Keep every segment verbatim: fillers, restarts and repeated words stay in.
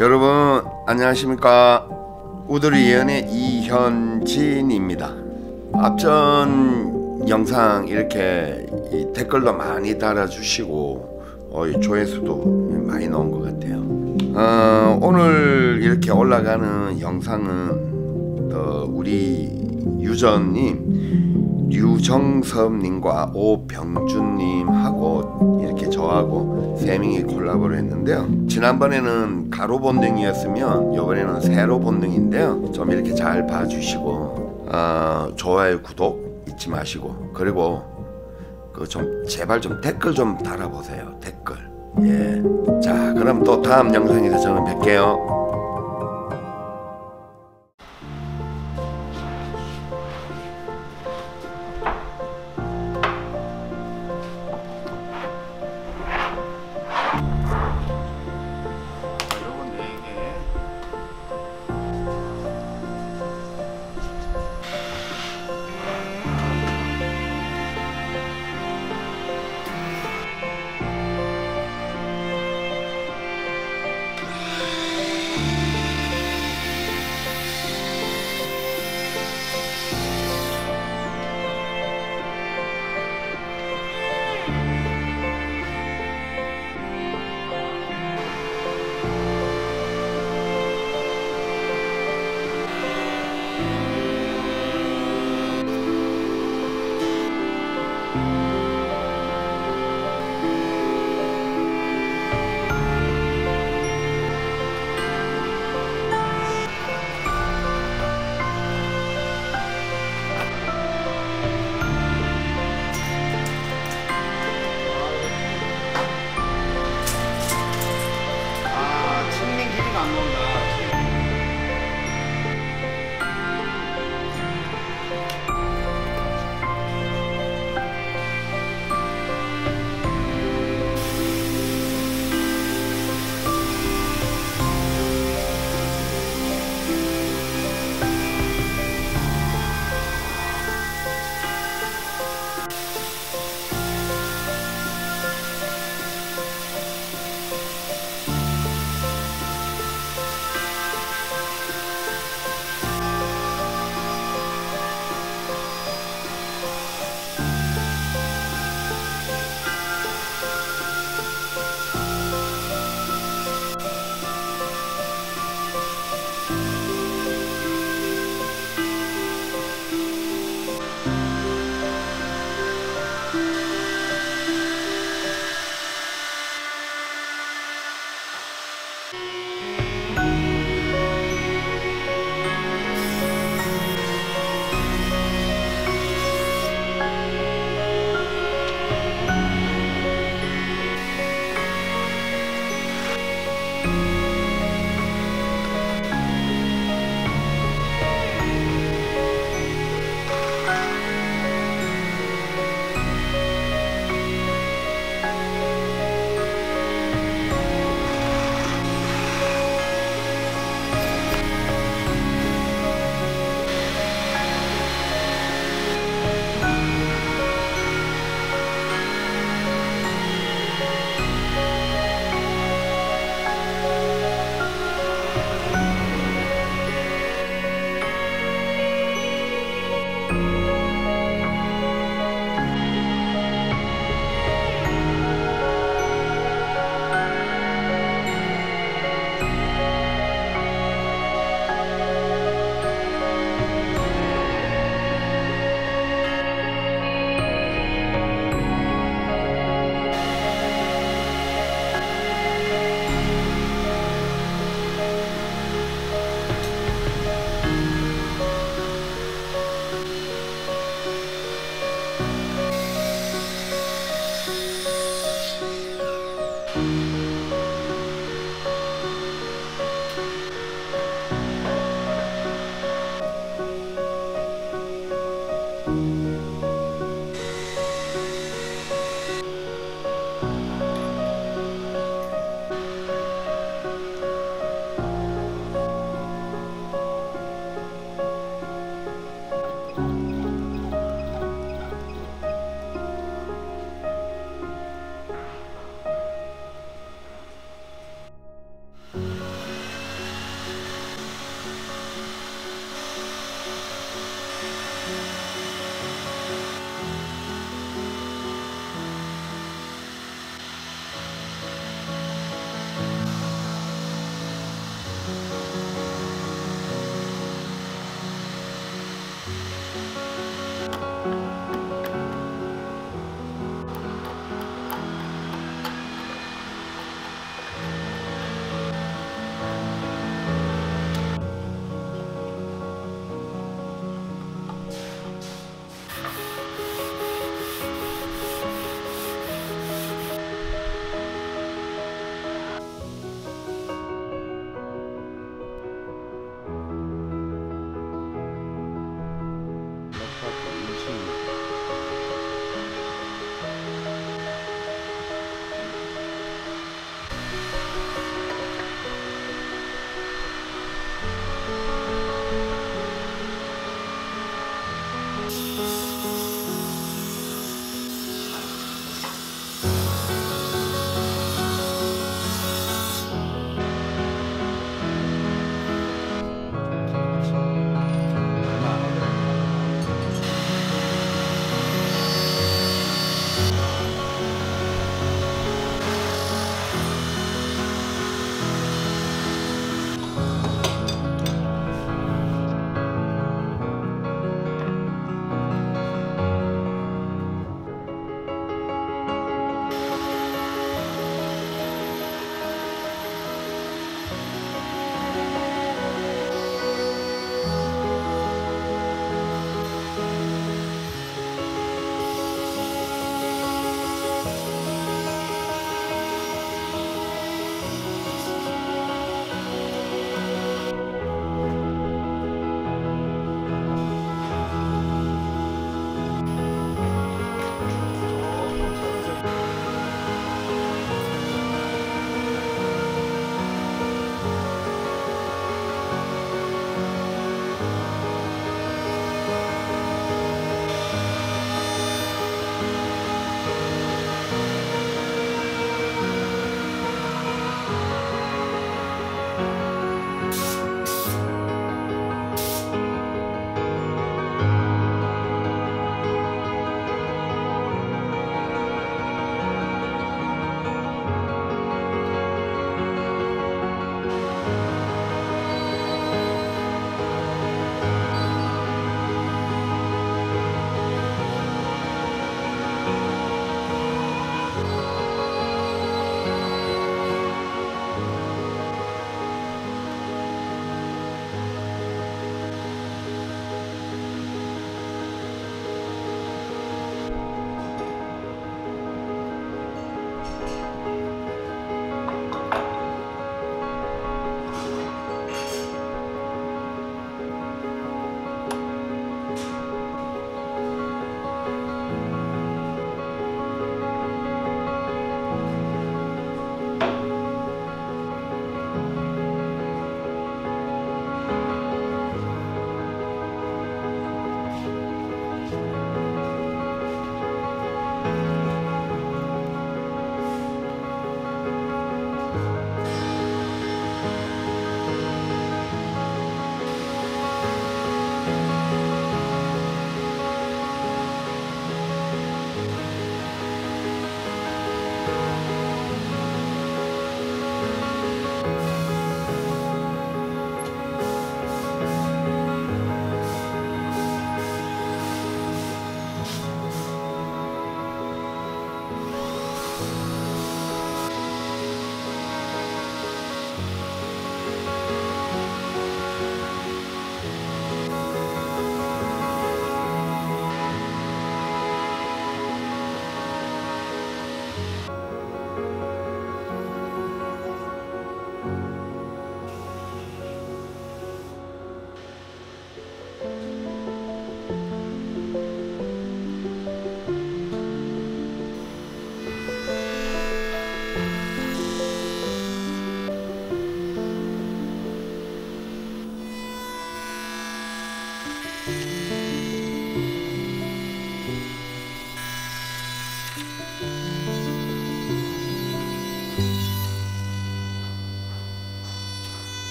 여러분 안녕하십니까. 우드리 예언의 이현진입니다. 앞전 영상 이렇게 이 댓글도 많이 달아주시고 어, 이 조회수도 많이 나온 것 같아요. 어, 오늘 이렇게 올라가는 영상은 어, 우리 유전님, 유정섭님과 오병준님하고 이렇게 저하고 세 명이 콜라보를 했는데요. 지난번에는 가로 본능이었으면 이번에는 세로 본능인데요. 좀 이렇게 잘 봐주시고 어, 좋아요, 구독 잊지 마시고, 그리고 그 좀 제발 좀 댓글 좀 달아보세요. 댓글. 예. 자, 그럼 또 다음 영상에서 저는 뵐게요.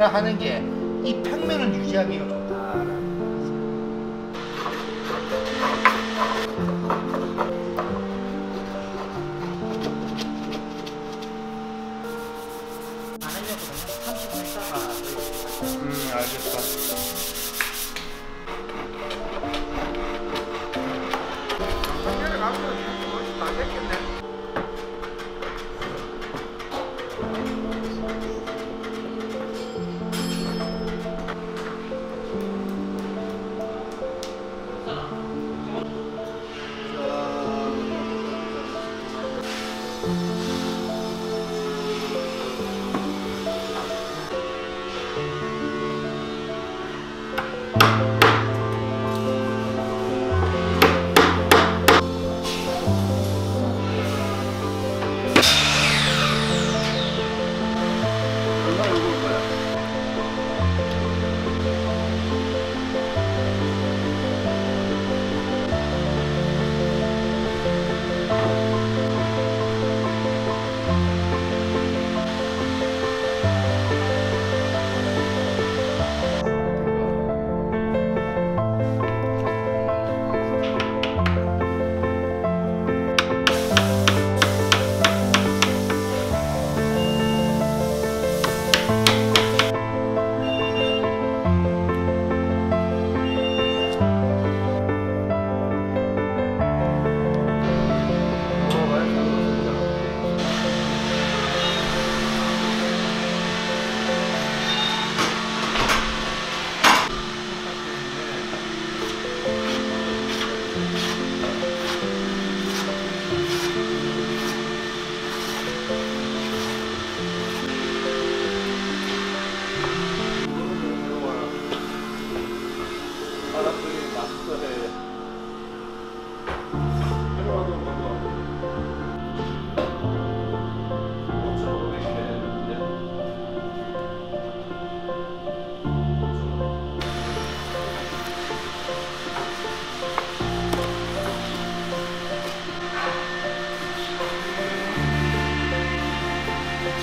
하는 게 이 평면을 유지하기가 좋다. 안 하려고 삼십 분 했다가 음 알겠어.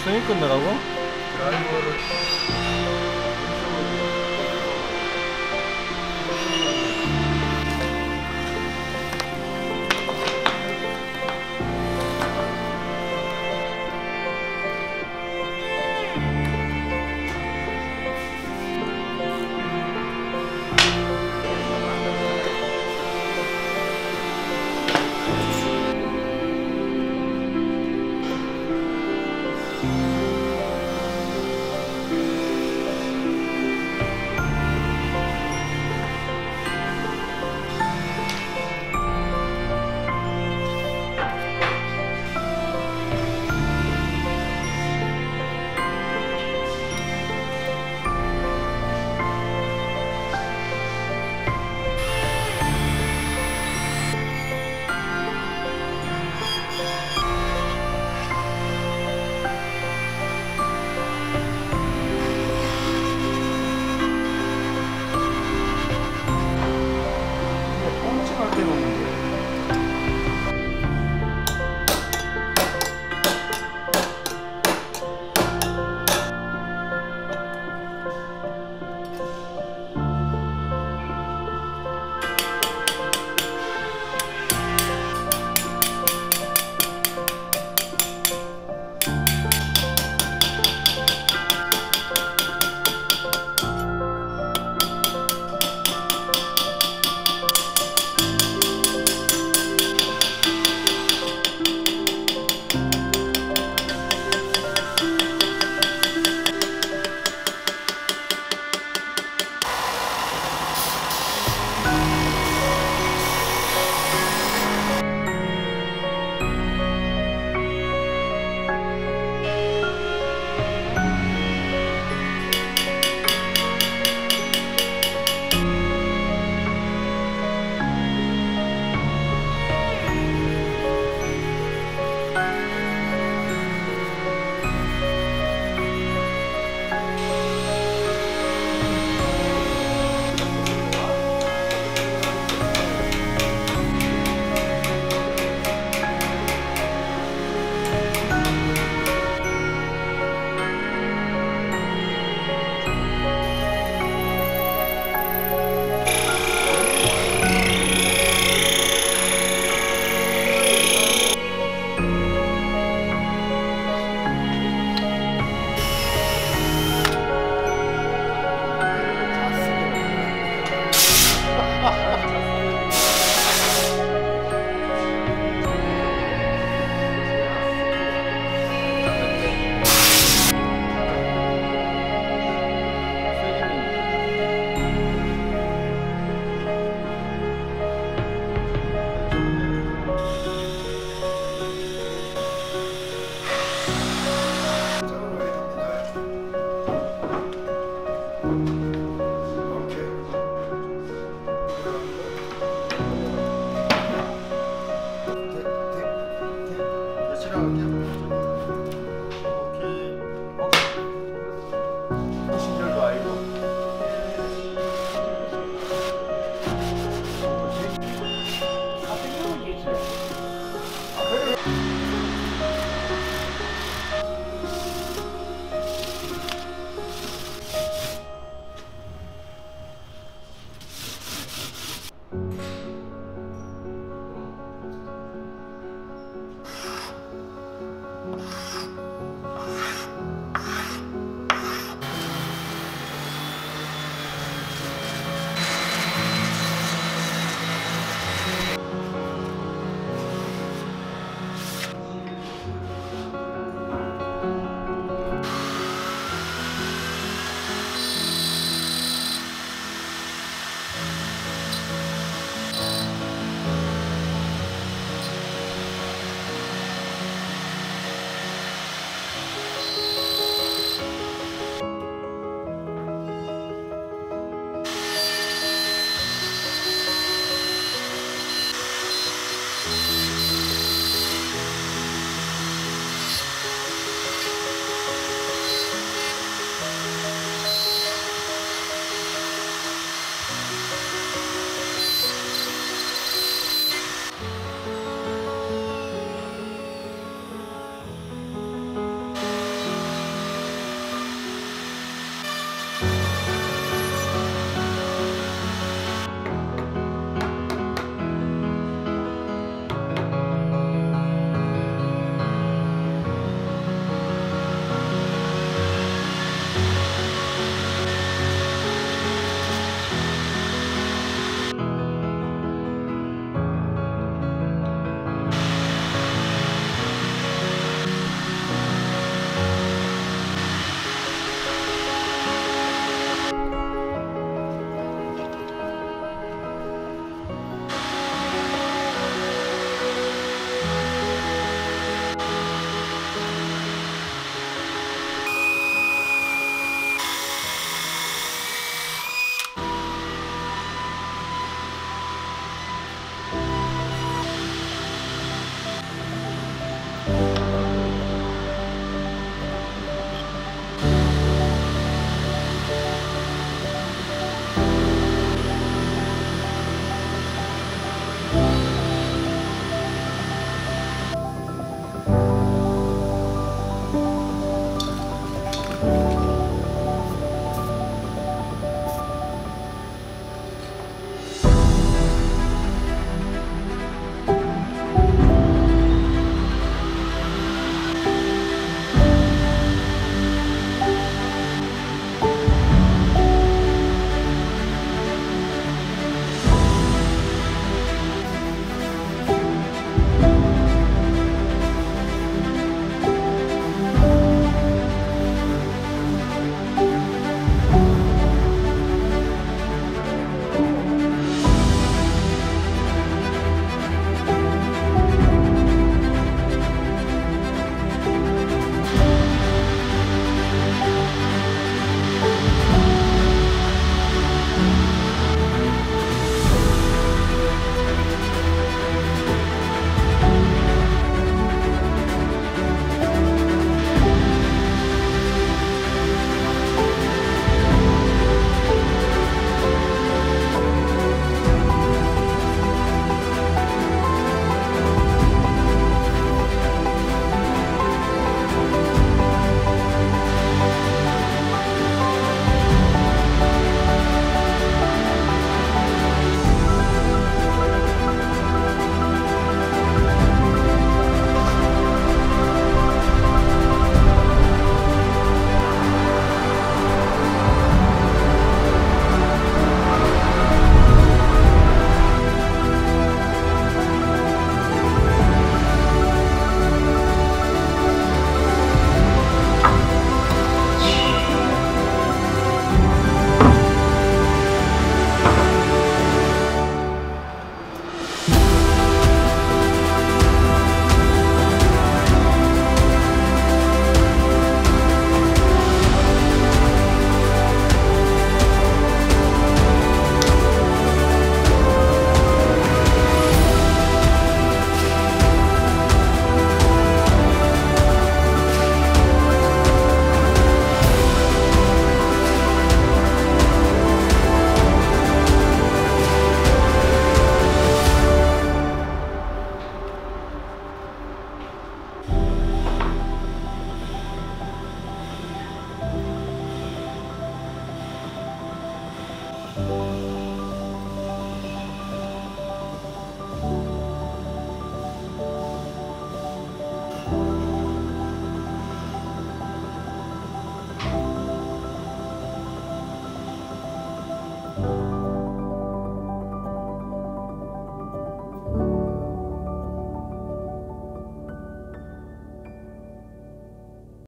승인 끝내라고?